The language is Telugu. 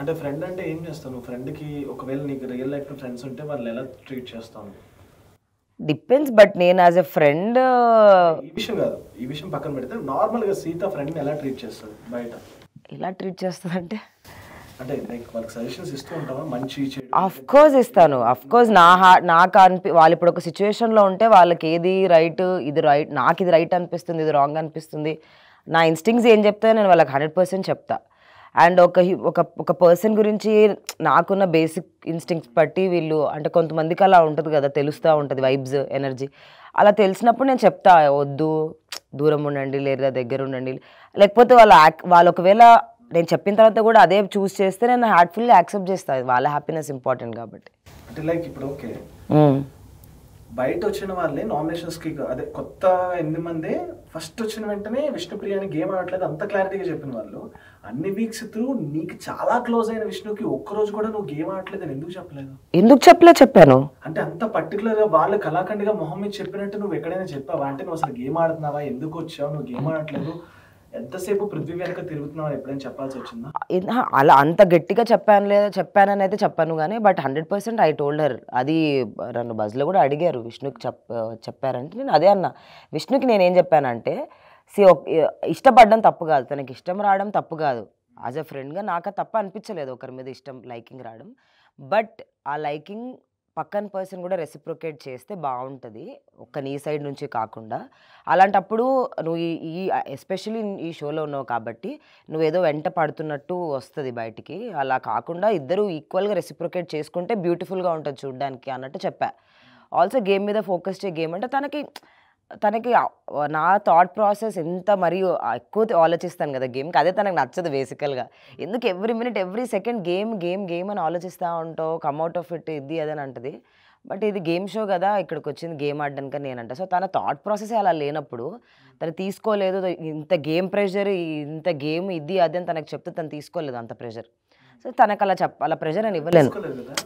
అంటే ఫ్రెండ్ అంటే ఏం చేస్తాను ఫ్రెండ్ కి ఒకవేళ నీకు రియల్ లైఫ్ లో ఫ్రెండ్స్ ఉంటే వాళ్ళు ఎలా ట్రీట్ చేస్తాను డిపెండ్స్ బట్ నేను యాజ్ ఎ ఫ్రెండ్ ఈ విషయం కాదు ఈ విషయం పక్కన పెడితే నార్మల్ గా సీత ఫ్రెండ్ ని ఎలా ట్రీట్ చేస్తది బయట ఎలా ట్రీట్ చేస్తదంటే అంటే లైక్ వాళ్ళకి సజెషన్స్ ఇస్తూ ఉంటావా మంచి చెడు ఆఫ్ కోర్స్ ఇస్తాను ఆఫ్ కోర్స్ నాకు వాళ్ళు ఇప్పుడు ఒక సిచువేషన్ లో ఉంటే వాళ్ళకి ఏది రైట్ ఇది రైట్ నాకు ఇది రైట్ అనిపిస్తుంది ఇది రాంగ్ అనిపిస్తుంది నా ఇన్స్టింగ్స్ ఏం చెప్తాయో నేను వాళ్ళకి 100% చెప్తా అండ్ ఒక పర్సన్ గురించి నాకున్న బేసిక్ ఇన్స్టింక్ట్స్ బట్టి వీళ్ళు అంటే కొంతమందికి అలా ఉంటుంది కదా తెలుస్తూ ఉంటుంది వైబ్స్ ఎనర్జీ అలా తెలిసినప్పుడు నేను చెప్తా వద్దు దూరం ఉండండి లేదా దగ్గర ఉండండి లేకపోతే వాళ్ళు ఒకవేళ నేను చెప్పిన తర్వాత కూడా అదే చూస్ చేస్తే నేను హార్ట్ఫుల్లీ యాక్సెప్ట్ చేస్తాను వాళ్ళ హ్యాపీనెస్ ఇంపార్టెంట్ కాబట్టి అంటే లైక్ ఇప్పుడు ఓకే బయట వచ్చిన వాళ్ళే నామినేషన్స్కి అదే కొత్త 8 మంది ఫస్ట్ వచ్చిన వెంటనే విష్ణుప్రియాని గేమ్ ఆడట్లేదు అంత క్లారిటీగా చెప్పిన వాళ్ళు అన్ని వీక్స్ త్రూ నీకు చాలా క్లోజ్ అయిన విష్ణుకి ఒక్కరోజు కూడా నువ్వు గేమ్ ఆడట్లేదు ఎందుకు చెప్పలేదు చెప్పాను అంటే అంత పర్టికులర్ గా వాళ్ళు కళాఖండిగా మొహం మీద చెప్పినట్టు నువ్వు ఎక్కడైనా చెప్పావా అంటే నువ్వు అసలు గేమ్ ఆడుతున్నావా ఎందుకు వచ్చావు నువ్వు గేమ్ ఆడట్లేదు ఎంతసేపు పృథ్వీ వెనక తిరుగుతున్నావు ఎప్పుడైనా చెప్పాల్సి వచ్చిందా అలా అంత గట్టిగా చెప్పానని అయితే చెప్పాను కానీ బట్ 100% ఐ టోల్డ్ హర్ అది నన్ను బస్లో కూడా అడిగారు విష్ణుకి చెప్పారంటే నేను అదే అన్నా విష్ణుకి నేనేం చెప్పానంటే ఇష్టపడడం తప్పు కాదు తనకి ఇష్టం రావడం తప్పు కాదు యాజ్ అ ఫ్రెండ్గా నాకు తప్పు అనిపించలేదు ఒకరి మీద ఇష్టం లైకింగ్ రావడం బట్ ఆ లైకింగ్ పక్కన పర్సన్ కూడా రెసిప్రొకేట్ చేస్తే బాగుంటుంది ఒక్క నీ సైడ్ నుంచి కాకుండా అలాంటప్పుడు నువ్వు ఈ ఎస్పెషలీ ఈ షోలో ఉన్నావు కాబట్టి నువ్వేదో వెంట పడుతున్నట్టు వస్తుంది బయటికి అలా కాకుండా ఇద్దరు ఈక్వల్గా రెసిప్రొకేట్ చేసుకుంటే బ్యూటిఫుల్గా ఉంటుంది చూడడానికి అన్నట్టు చెప్పా ఆల్సో గేమ్ మీద ఫోకస్ చేయ గేమ్ అంటే తనకి నా థాట్ ప్రాసెస్ ఎంత మరియు ఎక్కువ ఆలోచిస్తాను కదా గేమ్కి అదే తనకు నచ్చదు బేసికల్గా ఎందుకు every minute every second game game game అని ఆలోచిస్తూ ఉంటావు కమ్అట్ ఆఫ్ ఇట్ ఇది అదని అంటది బట్ ఇది గేమ్ షో కదా ఇక్కడికి వచ్చింది గేమ్ ఆడడానికని నేనంట సో తన థాట్ ప్రాసెస్ అలా లేనప్పుడు తను తీసుకోలేదు ఇంత గేమ్ ప్రెషర్ ఇంత గేమ్ ఇది అదని తనకు చెప్తే తను తీసుకోలేదు అంత ప్రెషర్ సో తనకు అలా ప్రెషర్ అని ఇవ్వలేదు